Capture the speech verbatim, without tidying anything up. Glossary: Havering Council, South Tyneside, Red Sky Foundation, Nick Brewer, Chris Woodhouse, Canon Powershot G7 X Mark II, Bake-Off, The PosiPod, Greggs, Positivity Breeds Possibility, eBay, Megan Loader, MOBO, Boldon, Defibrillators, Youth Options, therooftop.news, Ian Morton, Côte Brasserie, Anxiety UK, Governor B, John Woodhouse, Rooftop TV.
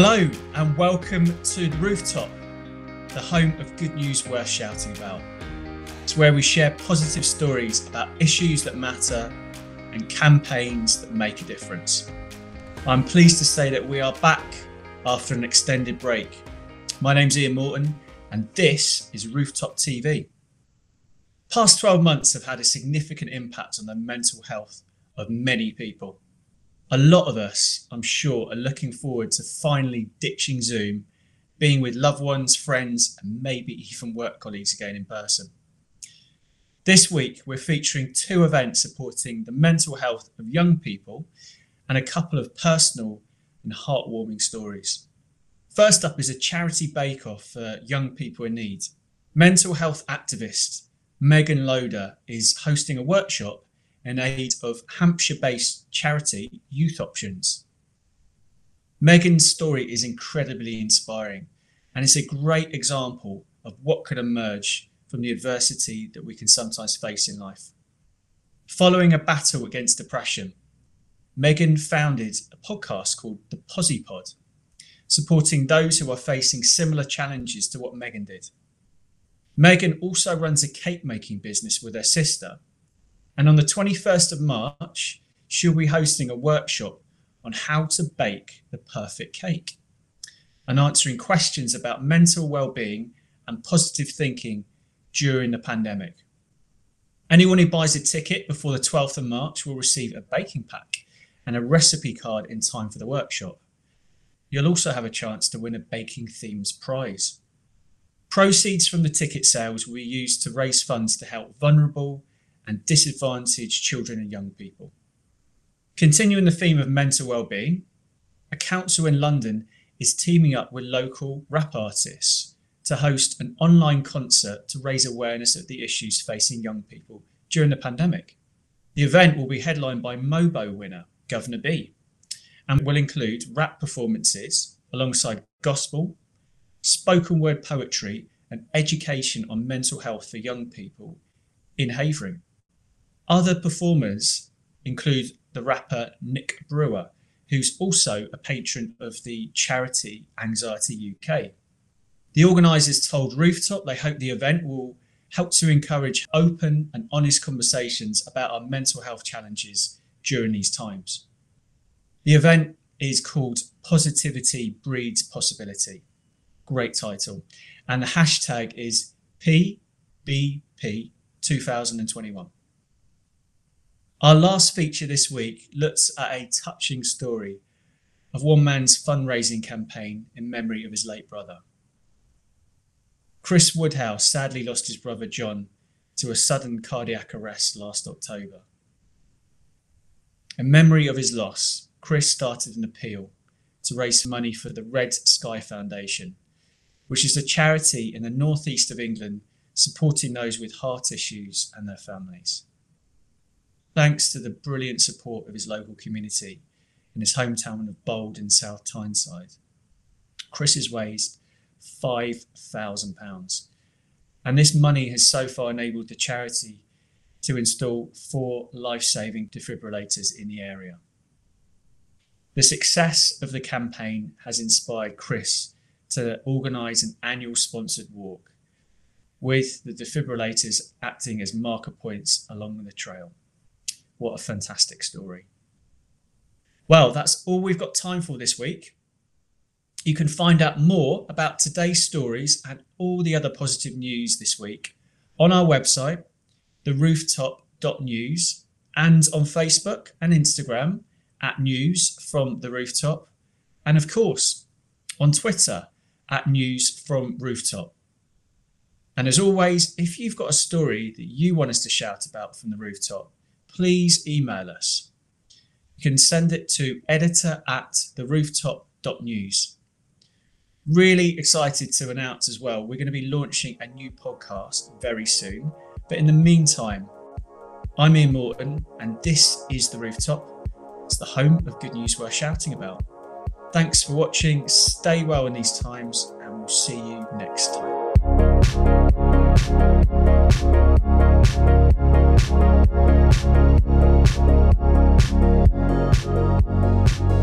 Hello and welcome to The Rooftop, the home of good news worth shouting about. It's where we share positive stories about issues that matter and campaigns that make a difference. I'm pleased to say that we are back after an extended break. My name's Ian Morton and this is Rooftop T V. Past twelve months have had a significant impact on the mental health of many people. A lot of us, I'm sure, are looking forward to finally ditching Zoom, being with loved ones, friends, and maybe even work colleagues again in person. This week, we're featuring two events supporting the mental health of young people and a couple of personal and heartwarming stories. First up is a charity bake-off for young people in need. Mental health activist Megan Loader is hosting a workshop in aid of Hampshire-based charity Youth Options. Megan's story is incredibly inspiring, and it's a great example of what could emerge from the adversity that we can sometimes face in life. Following a battle against depression, Megan founded a podcast called The PosiPod, supporting those who are facing similar challenges to what Megan did. Megan also runs a cake-making business with her sister, and on the twenty-first of March, she'll be hosting a workshop on how to bake the perfect cake and answering questions about mental well-being and positive thinking during the pandemic. Anyone who buys a ticket before the twelfth of March will receive a baking pack and a recipe card in time for the workshop. You'll also have a chance to win a baking themed prize. Proceeds from the ticket sales will be used to raise funds to help vulnerable and disadvantaged children and young people. Continuing the theme of mental well-being, a council in London is teaming up with local rap artists to host an online concert to raise awareness of the issues facing young people during the pandemic. The event will be headlined by MOBO winner Governor B and will include rap performances alongside gospel, spoken word poetry and education on mental health for young people in Havering. Other performers include the rapper Nick Brewer, who's also a patron of the charity Anxiety U K. The organisers told Rooftop they hope the event will help to encourage open and honest conversations about our mental health challenges during these times. The event is called Positivity Breeds Possibility. Great title. And the hashtag is P B P twenty twenty-one. Our last feature this week looks at a touching story of one man's fundraising campaign in memory of his late brother. Chris Woodhouse sadly lost his brother John to a sudden cardiac arrest last October. In memory of his loss, Chris started an appeal to raise money for the Red Sky Foundation, which is a charity in the northeast of England supporting those with heart issues and their families. Thanks to the brilliant support of his local community in his hometown of Boldon, South Tyneside, Chris has raised five thousand pounds. And this money has so far enabled the charity to install four life-saving defibrillators in the area. The success of the campaign has inspired Chris to organise an annual sponsored walk, with the defibrillators acting as marker points along the trail. What a fantastic story. Well, that's all we've got time for this week. You can find out more about today's stories and all the other positive news this week on our website, the rooftop dot news, and on Facebook and Instagram at News From The Rooftop, and of course, on Twitter at News From Rooftop. And as always, if you've got a story that you want us to shout about from the rooftop, please email us. You can send it to editor at the rooftop dot news. Really excited to announce as well, we're going to be launching a new podcast very soon. But in the meantime, I'm Ian Morton and this is The Rooftop. It's the home of good news worth shouting about. Thanks for watching. Stay well in these times and we'll see you next time. Thank you.